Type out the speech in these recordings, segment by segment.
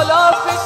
Radhiya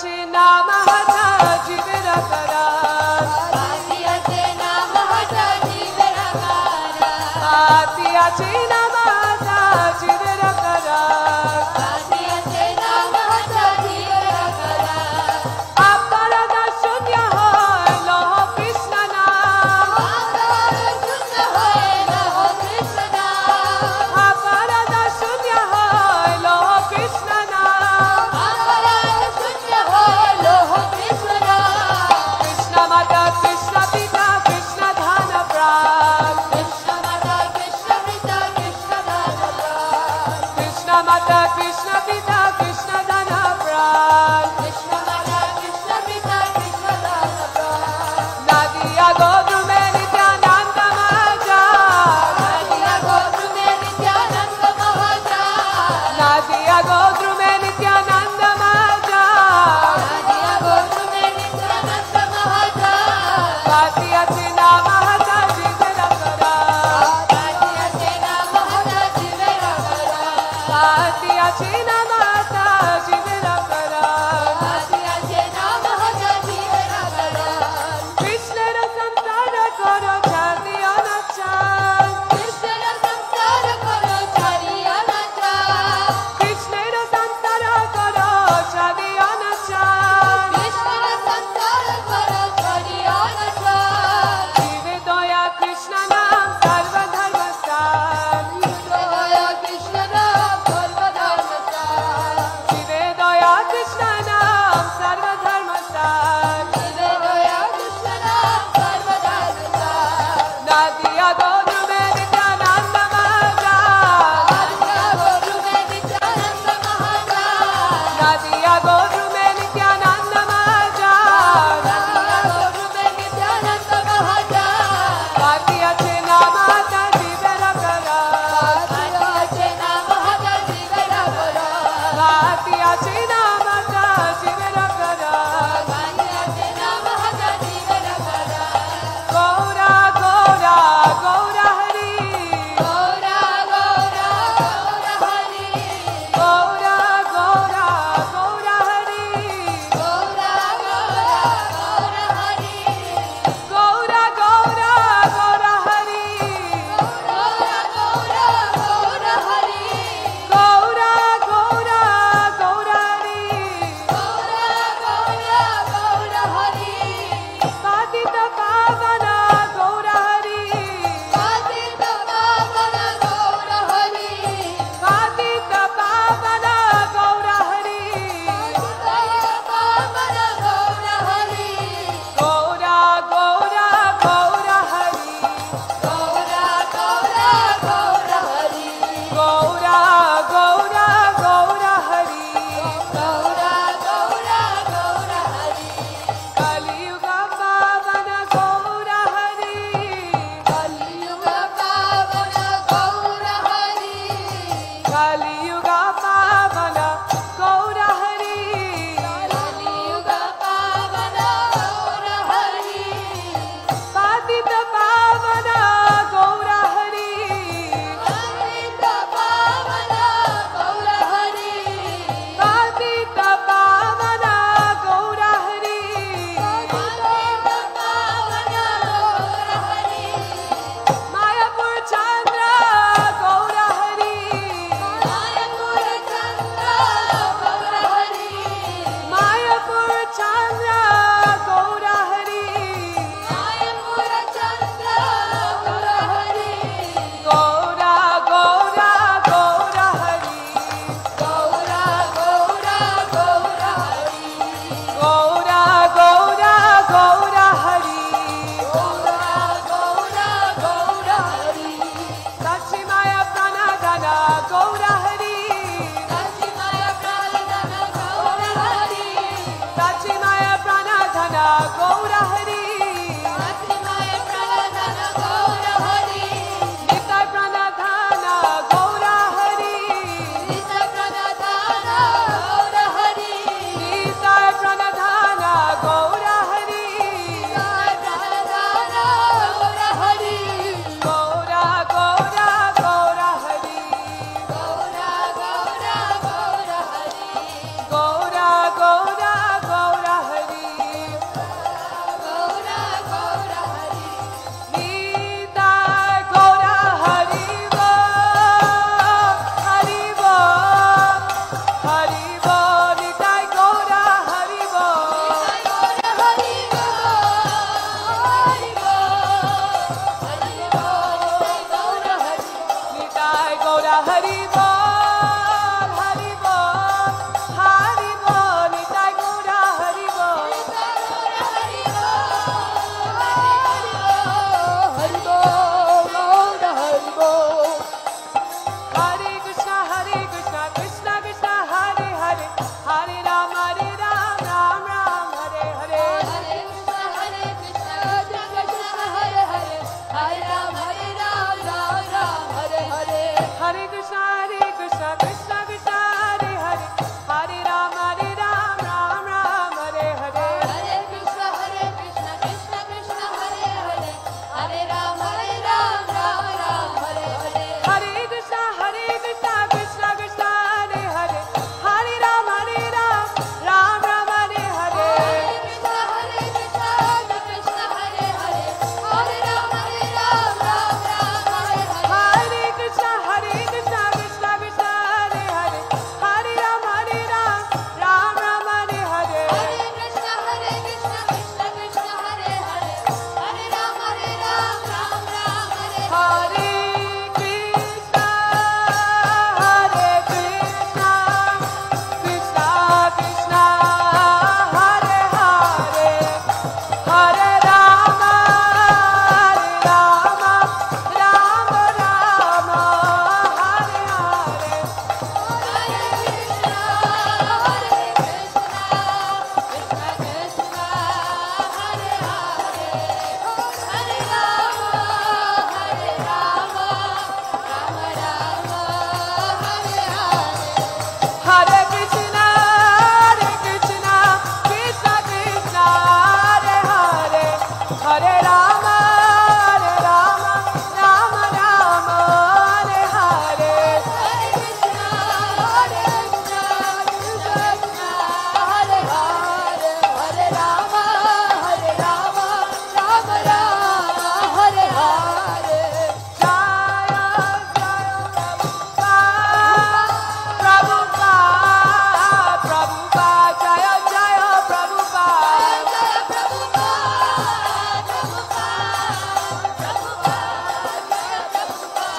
Chena Mahata Jiva Rakara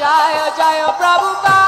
Jaya Jaya Prabhupada.